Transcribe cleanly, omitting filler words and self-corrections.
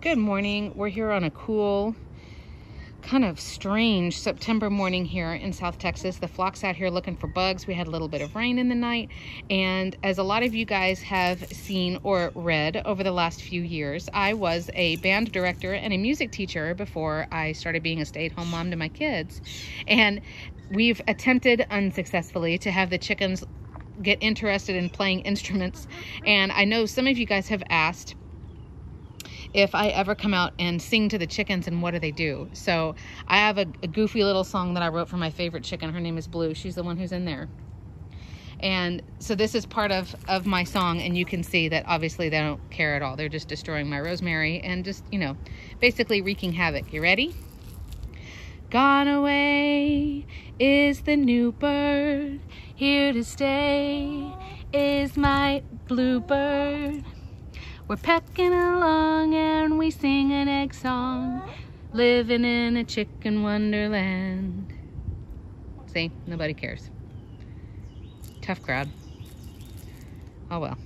Good morning. We're here on a cool, kind of strange September morning here in South Texas. The flock's out here looking for bugs. We had a little bit of rain in the night. And as a lot of you guys have seen or read over the last few years, I was a band director and a music teacher before I started being a stay-at-home mom to my kids. And we've attempted unsuccessfully to have the chickens get interested in playing instruments. And I know some of you guys have asked if I ever come out and sing to the chickens and what do they do. So I have a goofy little song that I wrote for my favorite chicken. Her name is Blue. She's the one who's in there. And so this is part of my song, and you can see that obviously they don't care at all. They're just destroying my rosemary and just, you know, basically wreaking havoc. You ready? Gone away is the new bird. Here to stay is my bluebird. We're pecking along and we sing an egg song, living in a chicken wonderland. See, nobody cares. Tough crowd. Oh well.